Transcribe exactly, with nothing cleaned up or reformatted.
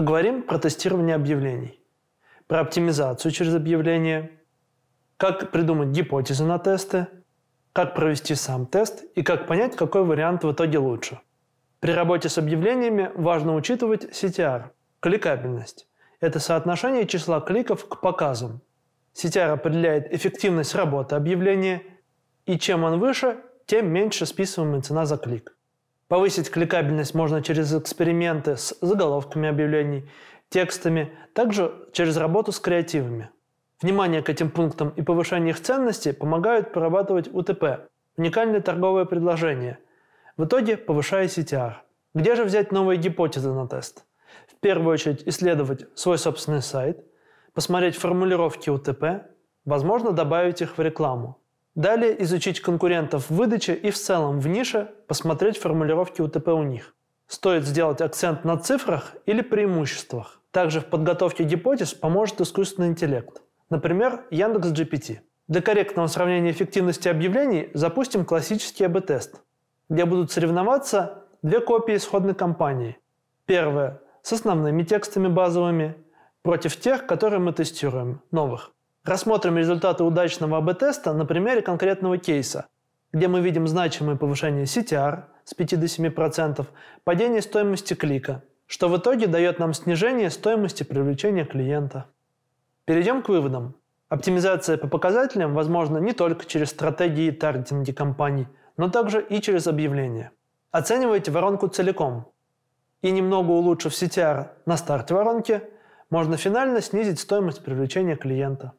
Поговорим про тестирование объявлений, про оптимизацию через объявления, как придумать гипотезы на тесты, как провести сам тест и как понять, какой вариант в итоге лучше. При работе с объявлениями важно учитывать си ти ар – кликабельность. Это соотношение числа кликов к показам. си ти ар определяет эффективность работы объявления, и чем он выше, тем меньше списываемая цена за клик. Повысить кликабельность можно через эксперименты с заголовками объявлений, текстами, также через работу с креативами. Внимание к этим пунктам и повышение их ценности помогают прорабатывать у тэ пэ – уникальное торговое предложение, в итоге повышая си ти ар. Где же взять новые гипотезы на тест? В первую очередь исследовать свой собственный сайт, посмотреть формулировки у тэ пэ, возможно добавить их в рекламу. Далее изучить конкурентов в выдаче и в целом в нише посмотреть формулировки у тэ пэ у них. Стоит сделать акцент на цифрах или преимуществах. Также в подготовке гипотез поможет искусственный интеллект. Например, Яндекс джи пи ти. Для корректного сравнения эффективности объявлений запустим классический а бэ тест, где будут соревноваться две копии исходной кампании. Первая с основными текстами базовыми против тех, которые мы тестируем, новых. Рассмотрим результаты удачного а бэ теста на примере конкретного кейса, где мы видим значимое повышение си ти ар с пяти до семи процентов, падение стоимости клика, что в итоге дает нам снижение стоимости привлечения клиента. Перейдем к выводам. Оптимизация по показателям возможна не только через стратегии и таргетинги компаний, но также и через объявления. Оценивайте воронку целиком. И немного улучшив си ти ар на старте воронки, можно финально снизить стоимость привлечения клиента.